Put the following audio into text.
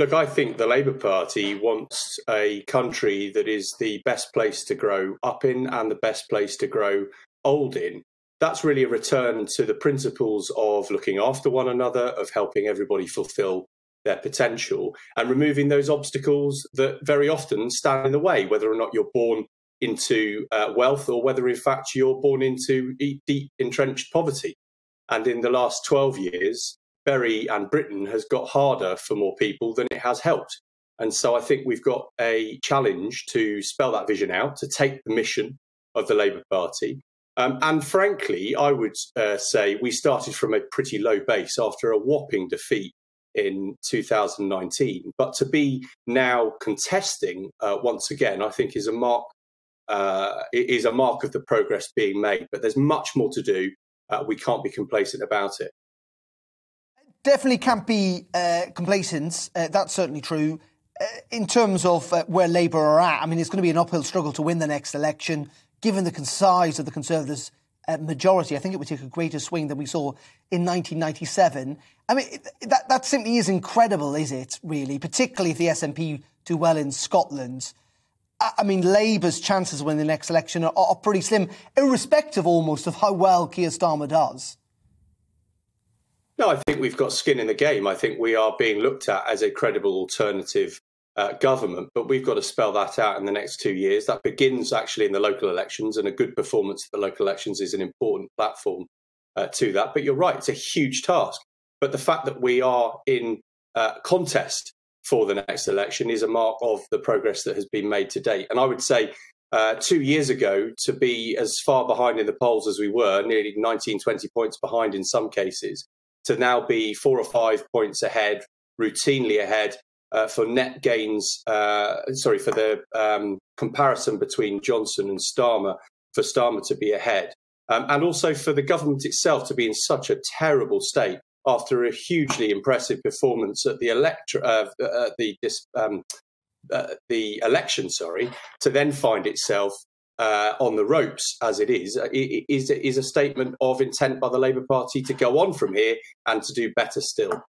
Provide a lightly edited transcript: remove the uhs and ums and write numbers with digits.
Look, I think the Labour Party wants a country that is the best place to grow up in and the best place to grow old in. That's really a return to the principles of looking after one another, of helping everybody fulfil their potential and removing those obstacles that very often stand in the way, whether or not you're born into wealth or whether in fact you're born into deep entrenched poverty. And in the last 12 years, Britain has got harder for more people than it has helped. And so I think we've got a challenge to spell that vision out, to take the mission of the Labour Party. And frankly, I would say we started from a pretty low base after a whopping defeat in 2019. But to be now contesting once again, I think is a mark of the progress being made. But there's much more to do. We can't be complacent about it. Definitely can't be complacent. That's certainly true. In terms of where Labour are at, I mean, it's going to be an uphill struggle to win the next election, given the size of the Conservatives' majority. I think it would take a greater swing than we saw in 1997. I mean, that simply is incredible, is it, really? Particularly if the SNP do well in Scotland. I mean, Labour's chances of winning the next election are pretty slim, irrespective almost of how well Keir Starmer does. No, I think we've got skin in the game. I think we are being looked at as a credible alternative government, but we've got to spell that out in the next 2 years. That begins actually in the local elections, and a good performance at the local elections is an important platform to that. But you're right, it's a huge task. But the fact that we are in contest for the next election is a mark of the progress that has been made to date. And I would say 2 years ago, to be as far behind in the polls as we were, nearly 19, 20 points behind in some cases, to now be 4 or 5 points ahead, routinely ahead, for net gains, for the comparison between Johnson and Starmer, for Starmer to be ahead. And also for the government itself to be in such a terrible state after a hugely impressive performance at the election, sorry, to then find itself on the ropes, as it is a statement of intent by the Labour Party to go on from here and to do better still.